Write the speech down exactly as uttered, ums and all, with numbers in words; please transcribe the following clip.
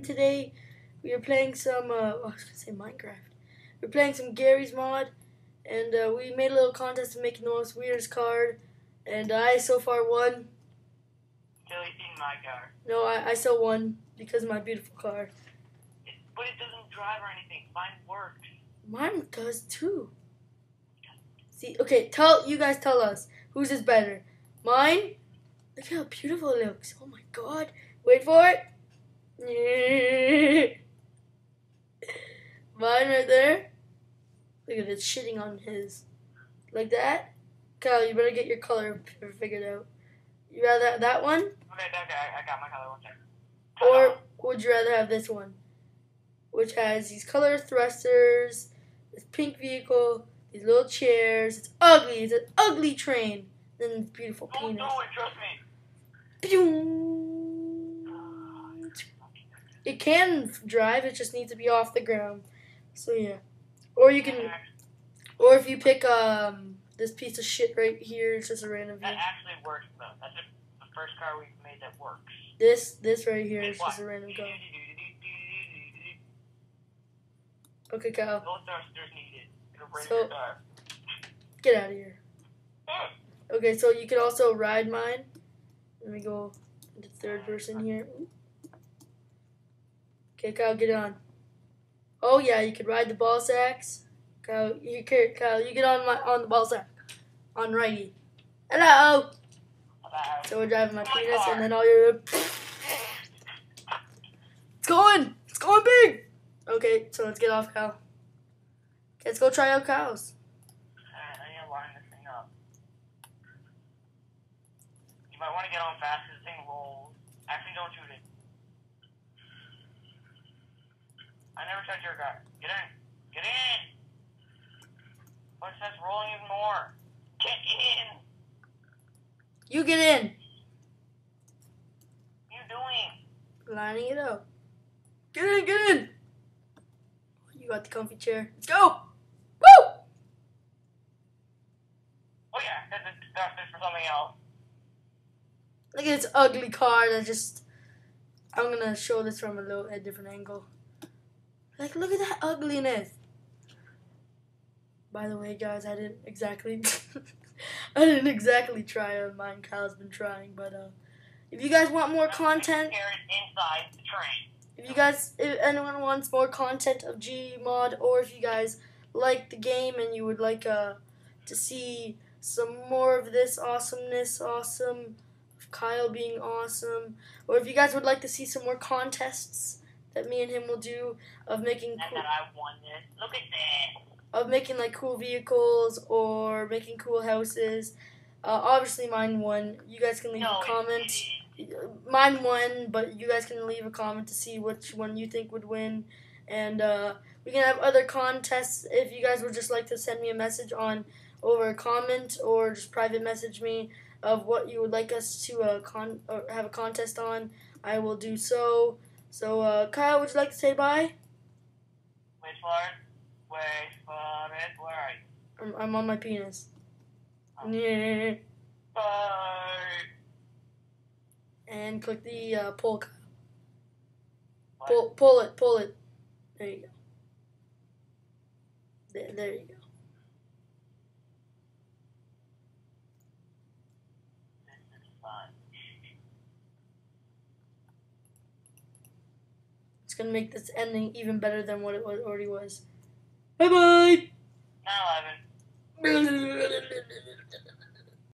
and today we are playing some, uh, oh, I was going to say Minecraft. We're playing some Garry's Mod, and uh, we made a little contest to make the most weirdest card, and I so far won. Really, in my car. No, I, I still won because of my beautiful car. It, but it doesn't drive or anything. Mine works. Mine does too. See, okay, tell you guys tell us whose is better. Mine? Look how beautiful it looks. Oh my god. Wait for it. Mine right there. Look at it, it's shitting on his. Like that? Kyle, you better get your color figured out. You rather have that one? Okay, okay, I got my color one second. Or would you rather have this one? Which has these color thrusters, this pink vehicle, these little chairs. It's ugly. It's an ugly train. And then this beautiful don't penis. Don't do it, trust me. It can drive, it just needs to be off the ground. So yeah. Or you can, or if you pick um this piece of shit right here, it's just a random view. That actually works though. That's a, the first car we've made that works. This this right here is just a random car. Okay, Kyle. Both thrusters needed. It'll break your car. Get out of here. Okay, so you can also ride mine. Let me go into third person here. Okay, Kyle, get on. Oh yeah, you could ride the ball sacks. Kyle, you can, Kyle, you get on my on the ball sack, on righty. Hello. Hello. So we're driving my penis, and then all your. It's going. It's going big. Okay, so let's get off, Kyle. Okay, let's go try out Kyle's. You might want to get on fast because the thing rolls. Actually, don't shoot it. I never touched your car. Get in. Get in. What's this rolling even more? Get in. You get in. What are you doing? Lining it up. Get in, get in. You got the comfy chair. Let's go. Woo! Oh, yeah. That's it for something else. Look at this ugly car that just... I'm going to show this from a little a different angle. Like, look at that ugliness. By the way, guys, I didn't exactly... I didn't exactly try on mine. Kyle's been trying, but... Uh, if you guys want more content... inside the train. If you guys... If anyone wants more content of Gmod, or if you guys like the game and you would like uh, to see some more of this awesomeness, awesome... Kyle being awesome, or if you guys would like to see some more contests that me and him will do of making cool, and that I won this. Look at that. Of making like cool vehicles or making cool houses. Uh, obviously mine won. You guys can leave no, a comment. Mine won, but you guys can leave a comment to see which one you think would win, and uh, we can have other contests if you guys would just like to send me a message on over a comment or just private message me. Of what you would like us to uh, con or have a contest on, I will do so. So, uh, Kyle, would you like to say bye? Wait for it. Wait for it. Where are you? I'm, I'm on my penis. Oh. Yeah. Bye. And click the uh, pull, Kyle. Pull, pull it, pull it. There you go. There, there you go. Gonna make this ending even better than what it was already was. Bye bye. Nine eleven.